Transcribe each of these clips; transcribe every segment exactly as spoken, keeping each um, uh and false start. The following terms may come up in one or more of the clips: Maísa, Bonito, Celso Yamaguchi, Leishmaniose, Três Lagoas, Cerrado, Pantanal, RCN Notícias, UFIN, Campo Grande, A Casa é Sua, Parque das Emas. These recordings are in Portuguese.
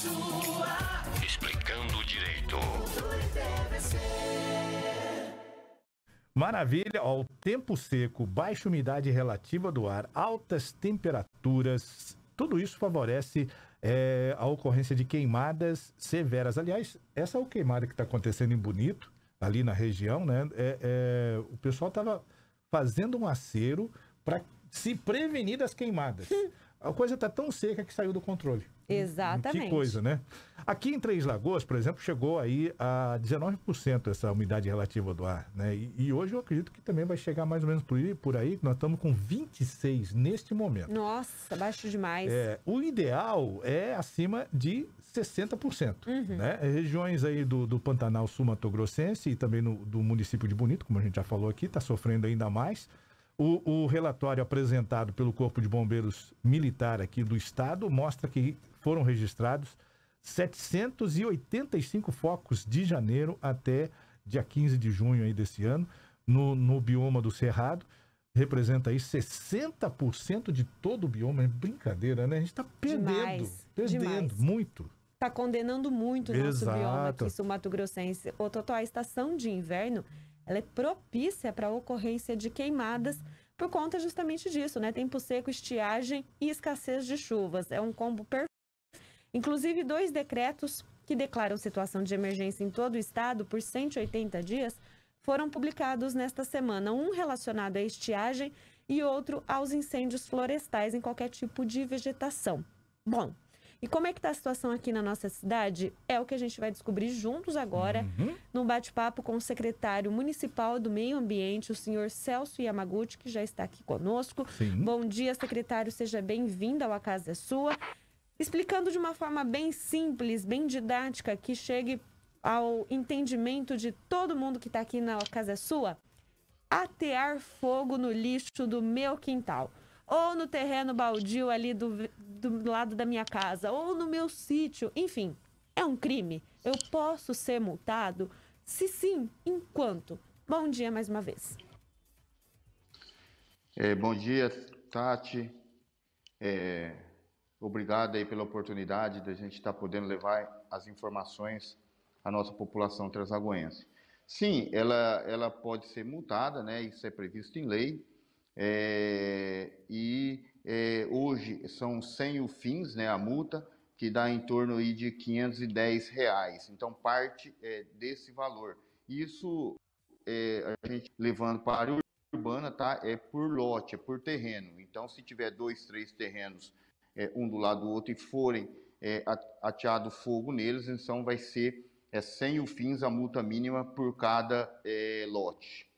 sua. Explicando o direito. Maravilha, ó, o tempo seco, baixa umidade relativa do ar, altas temperaturas, tudo isso favorece é, a ocorrência de queimadas severas. Aliás, essa é a queimada que está acontecendo em Bonito, ali na região, né? É, é, o pessoal estava fazendo um acero para se prevenir das queimadas. A coisa está tão seca que saiu do controle. Exatamente. Que coisa, né? Aqui em Três Lagoas, por exemplo, chegou aí a dezenove por cento essa umidade relativa do ar, né? E, e hoje eu acredito que também vai chegar mais ou menos por aí, por aí nós estamos com vinte e seis neste momento. Nossa, baixo demais. É, o ideal é acima de sessenta por cento, uhum. né? Regiões aí do, do Pantanal sul-mato-grossense e também no, do município de Bonito, como a gente já falou aqui, está sofrendo ainda mais. O, o relatório apresentado pelo Corpo de Bombeiros Militar aqui do Estado mostra que foram registrados setecentos e oitenta e cinco focos de janeiro até dia quinze de junho aí desse ano, no, no bioma do Cerrado. Representa aí sessenta por cento de todo o bioma. É brincadeira, né? A gente está perdendo, demais, perdendo demais. muito. Está condenando muito o nosso bioma aqui, sul-mato-grossense. O Totó, a estação de inverno... ela é propícia para a ocorrência de queimadas por conta justamente disso, né? Tempo seco, estiagem e escassez de chuvas. É um combo perfeito. Inclusive, dois decretos que declaram situação de emergência em todo o estado por cento e oitenta dias foram publicados nesta semana. Um relacionado à estiagem e outro aos incêndios florestais em qualquer tipo de vegetação. Bom, e como é que está a situação aqui na nossa cidade? É o que a gente vai descobrir juntos agora, uhum. num bate-papo com o secretário municipal do Meio Ambiente, o senhor Celso Yamaguchi, que já está aqui conosco. Sim. Bom dia, secretário, seja bem-vindo ao A Casa é Sua. Explicando de uma forma bem simples, bem didática, que chegue ao entendimento de todo mundo que está aqui na A Casa é Sua, atear fogo no lixo do meu quintal. Ou no terreno baldio ali do, do lado da minha casa, ou no meu sítio, enfim, é um crime. Eu posso ser multado? Se sim, em quanto? Bom dia mais uma vez. É, bom dia, Tati. É, obrigado aí pela oportunidade de a gente estar podendo levar as informações à nossa população treslagoense. Sim, ela, ela pode ser multada, né? Isso é previsto em lei. É, e é, hoje são cem U F I Ns, né, a multa, que dá em torno aí de quinhentos e dez reais. Então, parte é, desse valor. Isso, é, a gente levando para a área urbana, tá? É por lote, é por terreno. Então, se tiver dois, três terrenos, é, um do lado do outro, e forem é, ateado fogo neles, então vai ser é, cem U F I Ns a multa mínima por cada é, lote.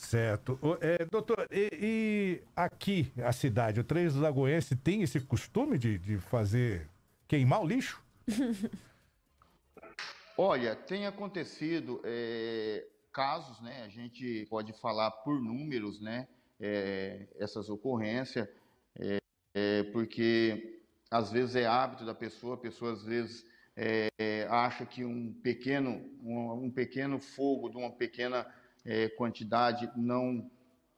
Certo. É, doutor, e, e aqui a cidade, o Três Lagoense tem esse costume de, de fazer queimar o lixo? Olha, tem acontecido é, casos, né? A gente pode falar por números, né? É, essas ocorrências, é, é, porque às vezes é hábito da pessoa, a pessoa às vezes é, é, acha que um pequeno, um, um pequeno fogo de uma pequena... É, quantidade não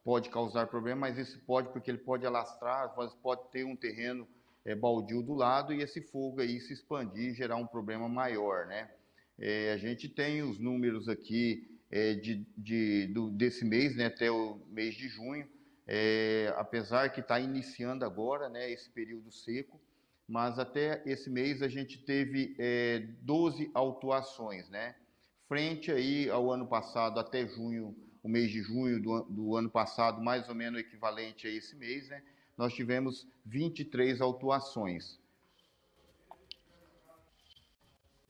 pode causar problema, mas isso pode, porque ele pode alastrar, pode ter um terreno é, baldio do lado e esse fogo aí se expandir e gerar um problema maior, né? É, a gente tem os números aqui é, de, de, do, desse mês, né, até o mês de junho, é, apesar que está iniciando agora, né, esse período seco, mas até esse mês a gente teve é, doze autuações, né? Frente aí ao ano passado, até junho, o mês de junho do, do ano passado, mais ou menos equivalente a esse mês, né? Nós tivemos vinte e três autuações.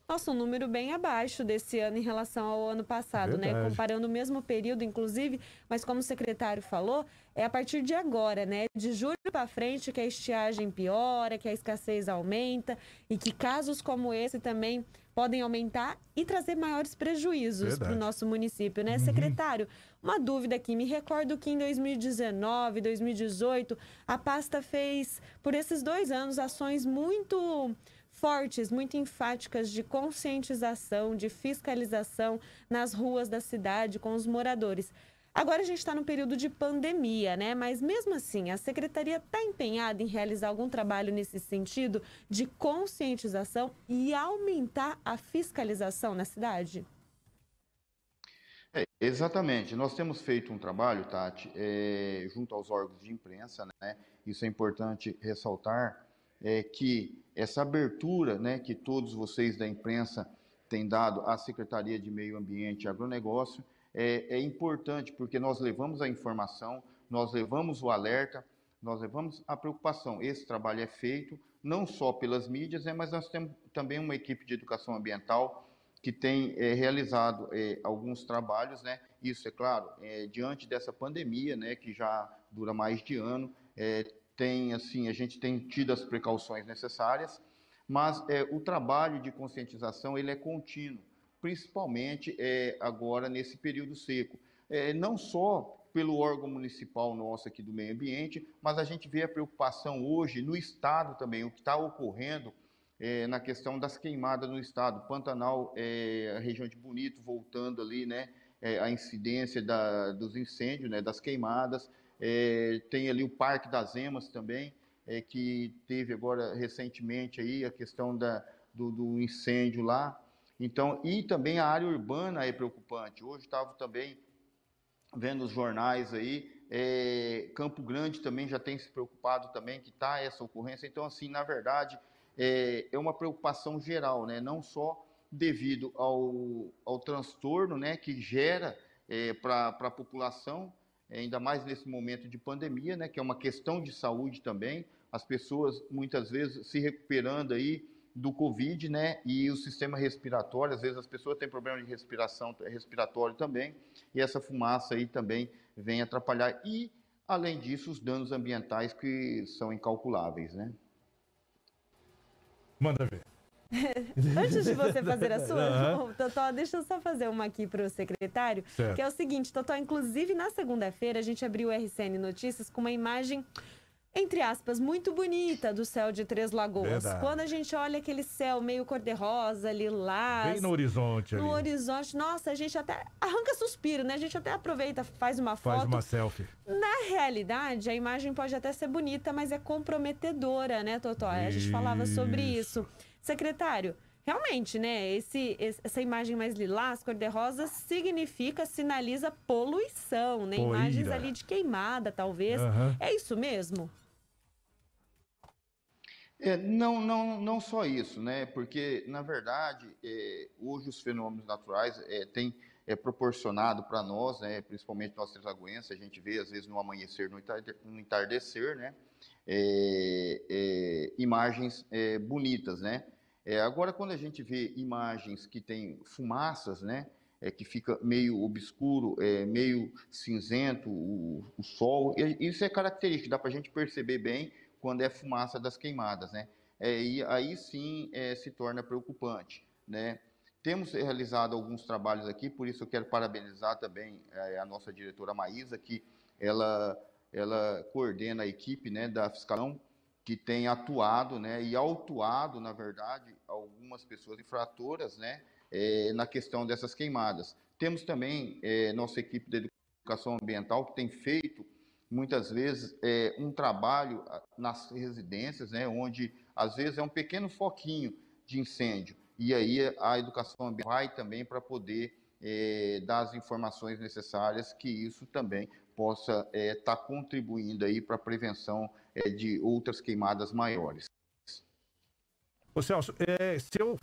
Nossa, um número bem abaixo desse ano em relação ao ano passado, Verdade. né? Comparando o mesmo período, inclusive, mas como o secretário falou, é a partir de agora, né? De julho para frente que a estiagem piora, que a escassez aumenta e que casos como esse também... podem aumentar e trazer maiores prejuízos para o nosso município, né, secretário? Uhum. Uma dúvida aqui, me recordo que em dois mil e dezenove, dois mil e dezoito, a pasta fez, por esses dois anos, ações muito fortes, muito enfáticas de conscientização, de fiscalização nas ruas da cidade com os moradores. Agora a gente está num período de pandemia, né? Mas mesmo assim, a Secretaria está empenhada em realizar algum trabalho nesse sentido de conscientização e aumentar a fiscalização na cidade? É, exatamente. Nós temos feito um trabalho, Tati, é, junto aos órgãos de imprensa, né? Isso é importante ressaltar, é, que essa abertura, né, que todos vocês da imprensa têm dado à Secretaria de Meio Ambiente e Agronegócio, É, é importante, porque nós levamos a informação, nós levamos o alerta, nós levamos a preocupação. Esse trabalho é feito não só pelas mídias, né, mas nós temos também uma equipe de educação ambiental que tem é, realizado é, alguns trabalhos, né? Isso, é claro, é, diante dessa pandemia, né, que já dura mais de ano, é, tem, assim, a gente tem tido as precauções necessárias, mas é, o trabalho de conscientização ele é contínuo, principalmente é, agora nesse período seco. É, não só pelo órgão municipal nosso aqui do meio ambiente, mas a gente vê a preocupação hoje no Estado também, o que está ocorrendo é, na questão das queimadas no Estado. Pantanal, é, a região de Bonito, voltando ali, né, é, a incidência da, dos incêndios, né, das queimadas. É, tem ali o Parque das Emas também, é, que teve agora recentemente aí a questão da, do, do incêndio lá. Então, e também a área urbana é preocupante. Hoje estava também vendo os jornais aí, é, Campo Grande também já tem se preocupado também, que está essa ocorrência. Então, assim, na verdade, é, é uma preocupação geral, né? Não só devido ao, ao transtorno, né, que gera é, para a população, ainda mais nesse momento de pandemia, né, que é uma questão de saúde também, as pessoas muitas vezes se recuperando aí, do Covid, né, e o sistema respiratório, às vezes as pessoas têm problema de respiração, respiratório também, e essa fumaça aí também vem atrapalhar, e além disso os danos ambientais que são incalculáveis, né? Manda ver. Antes de você fazer a sua, uhum. Totó, deixa eu só fazer uma aqui para o secretário, certo. Que é o seguinte, Totó, inclusive na segunda-feira a gente abriu o R C N Notícias com uma imagem entre aspas, muito bonita do céu de Três Lagoas. Verdade. Quando a gente olha aquele céu meio cor-de-rosa, lilás... Bem no horizonte ali. No horizonte. Nossa, a gente até arranca suspiro, né? A gente até aproveita, faz uma foto. Faz uma selfie. Na realidade, a imagem pode até ser bonita, mas é comprometedora, né, Totó? Isso. A gente falava sobre isso. Secretário, realmente, né, esse, essa imagem mais lilás, cor-de-rosa, significa, sinaliza poluição, né? Poeira. Imagens ali de queimada, talvez. Uhum. É isso mesmo? É, não, não, não só isso, né? Porque, na verdade, é, hoje os fenômenos naturais é, têm é, proporcionado para nós, né, principalmente nós treslagoenses, a gente vê, às vezes, no amanhecer, no entardecer, né, é, é, imagens é, bonitas, né? É, agora, quando a gente vê imagens que têm fumaças, né, é, que fica meio obscuro, é, meio cinzento, o, o sol, isso é característico, dá para a gente perceber bem, quando é fumaça das queimadas, né? É, e aí sim é, se torna preocupante, né? Temos realizado alguns trabalhos aqui, por isso eu quero parabenizar também é, a nossa diretora Maísa, que ela, ela coordena a equipe, né, da Fiscalão, que tem atuado, né, e autuado, na verdade, algumas pessoas infratoras, né, é, na questão dessas queimadas. Temos também é, nossa equipe de educação ambiental, que tem feito muitas vezes, é um trabalho nas residências, né, onde, às vezes, é um pequeno foquinho de incêndio. E aí a educação ambiental vai também para poder é, dar as informações necessárias que isso também possa estar é, tá contribuindo para a prevenção é, de outras queimadas maiores. Ô Celso, é, se eu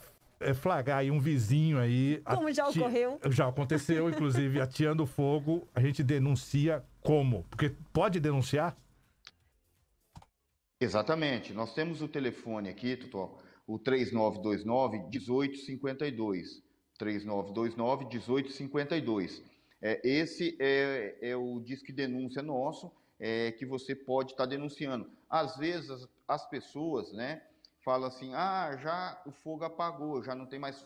flagrar aí um vizinho aí... Como já ocorreu. Já aconteceu, inclusive, ateando fogo, a gente denuncia... Como? Porque pode denunciar? Exatamente. Nós temos o telefone aqui, Totó, o três nove dois nove, um oito cinco dois. três nove dois nove, um oito cinco dois. É, esse é, é o Disque Denúncia nosso, é, que você pode estar tá denunciando. Às vezes as, as pessoas, né, falam assim, ah, já o fogo apagou, já não tem mais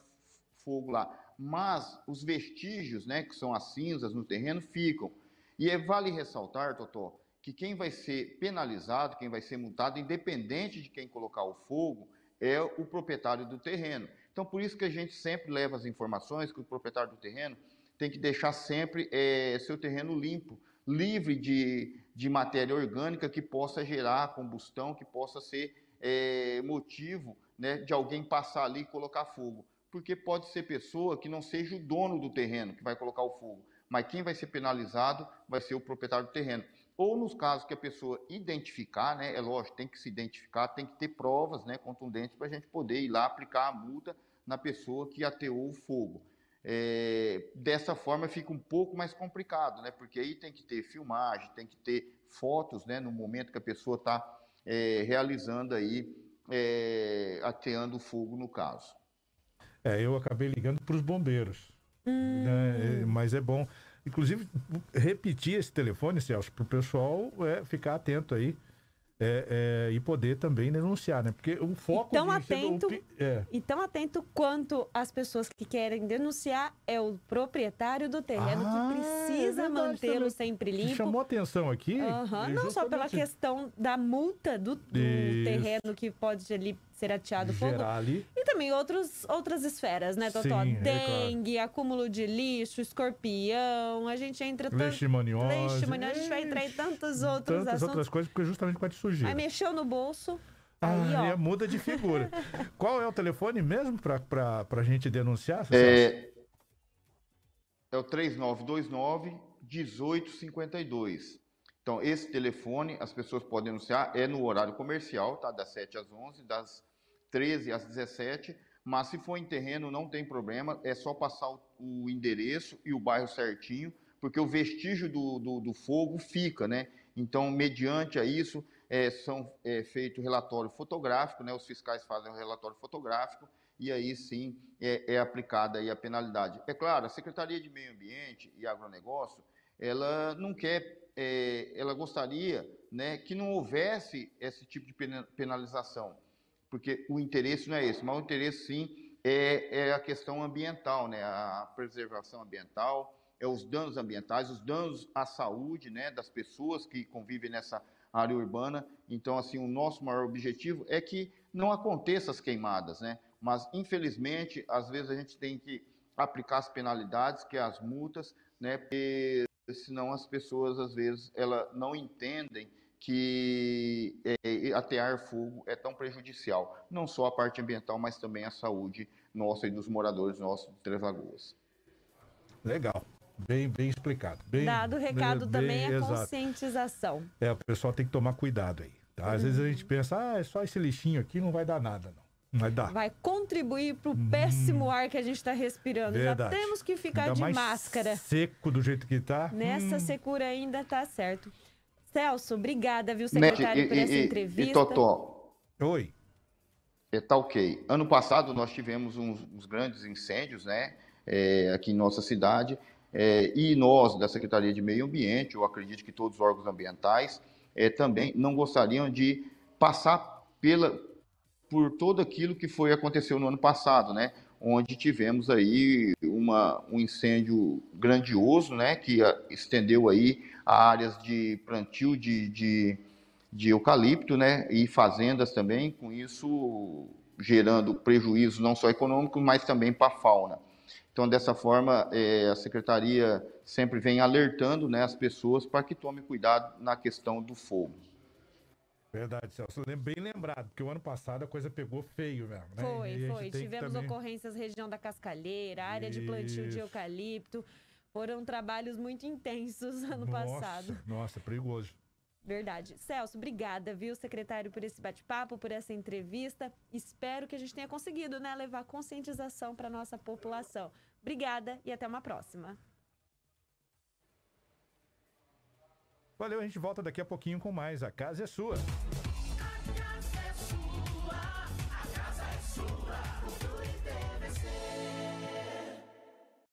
fogo lá. Mas os vestígios, né, que são as cinzas no terreno, ficam. E é, vale ressaltar, Totó, que quem vai ser penalizado, quem vai ser multado, independente de quem colocar o fogo, é o proprietário do terreno. Então, por isso que a gente sempre leva as informações que o proprietário do terreno tem que deixar sempre é, seu terreno limpo, livre de, de matéria orgânica que possa gerar combustão, que possa ser é, motivo, né, de alguém passar ali e colocar fogo. Porque pode ser pessoa que não seja o dono do terreno que vai colocar o fogo, mas quem vai ser penalizado vai ser o proprietário do terreno. Ou nos casos que a pessoa identificar, né, é lógico, tem que se identificar, tem que ter provas, né, contundentes para a gente poder ir lá aplicar a multa na pessoa que ateou o fogo. É, dessa forma fica um pouco mais complicado, né, porque aí tem que ter filmagem, tem que ter fotos, né, no momento que a pessoa está é, realizando aí, é, ateando o fogo no caso. É, eu acabei ligando para os bombeiros, hum. né? Mas é bom, inclusive, repetir esse telefone, Celso, para o pessoal é, ficar atento aí é, é, e poder também denunciar, né? Porque o foco... E tão, de atento, do... é. e tão atento quanto as pessoas que querem denunciar é o proprietário do terreno, ah, que precisa é mantê-lo sempre limpo. Chamou atenção aqui? Uhum. Não só pela questão da multa do, do terreno que pode ali... ser ateado fogo. Ali. E também outros, outras esferas, né, Totó? Sim, dengue, é claro. Acúmulo de lixo, escorpião, a gente entra... Leishmaniose. Leishmaniose, a gente vai entrar em tantos outros tantas assuntos. outras coisas, porque justamente pode surgir. Aí mexeu no bolso, ah, aí, ó. É, muda de figura. Qual é o telefone mesmo para a gente denunciar? É, é o três nove dois nove, um oito cinco dois. Então, esse telefone, as pessoas podem denunciar, é no horário comercial, tá? Das sete às onze, das treze às dezessete, mas se for em terreno não tem problema, é só passar o endereço e o bairro certinho, porque o vestígio do, do, do fogo fica, né? Então, mediante a isso, é, são, é feito relatório fotográfico, né? Os fiscais fazem o relatório fotográfico e aí sim é, é aplicada aí a penalidade. É claro, a Secretaria de Meio Ambiente e Agronegócio, ela não quer, é, ela gostaria, né, que não houvesse esse tipo de penalização, porque o interesse não é esse, mas o interesse sim é, é a questão ambiental, né, a preservação ambiental, é os danos ambientais, os danos à saúde, né, das pessoas que convivem nessa área urbana. Então, assim, o nosso maior objetivo é que não aconteça as queimadas, né, mas infelizmente, às vezes a gente tem que aplicar as penalidades, que é as multas, né, porque senão as pessoas, às vezes, ela não entendem que é, atear fogo é tão prejudicial, não só a parte ambiental, mas também a saúde nossa e dos moradores nossos de Três Lagoas. Legal, bem, bem explicado. Bem, Dado o recado bem, também bem, a exato. conscientização. É, o pessoal tem que tomar cuidado aí, tá? Às uhum. vezes a gente pensa, ah, é só esse lixinho aqui, não vai dar nada, não. Vai, dar. vai contribuir para o péssimo hum, ar que a gente está respirando. Verdade. Já temos que ficar ainda de mais máscara. Seco do jeito que está. Nessa hum. secura ainda está certo. Celso, obrigada, viu, secretário, Net, por e, essa e, entrevista. E Totó. Oi. É, tá ok. Ano passado nós tivemos uns, uns grandes incêndios, né, é, aqui em nossa cidade. É, e nós, da Secretaria de Meio Ambiente, eu acredito que todos os órgãos ambientais é, também não gostariam de passar pela... por todo aquilo que foi aconteceu no ano passado, né, onde tivemos aí uma, um incêndio grandioso, né, que a, estendeu aí a áreas de plantio de, de, de eucalipto, né, e fazendas também, com isso gerando prejuízo não só econômico, mas também para a fauna. Então, dessa forma, é, a Secretaria sempre vem alertando, né, as pessoas para que tomem cuidado na questão do fogo. Verdade, Celso. Bem lembrado, porque o ano passado a coisa pegou feio mesmo, né? Foi, foi. Tivemos também... ocorrências na região da Cascalheira, área Isso. de plantio de eucalipto. Foram trabalhos muito intensos ano nossa, passado. Nossa, perigoso. Verdade. Celso, obrigada, viu, secretário, por esse bate-papo, por essa entrevista. Espero que a gente tenha conseguido, né, levar conscientização para a nossa população. Obrigada e até uma próxima. Valeu, a gente volta daqui a pouquinho com mais A Casa é Sua.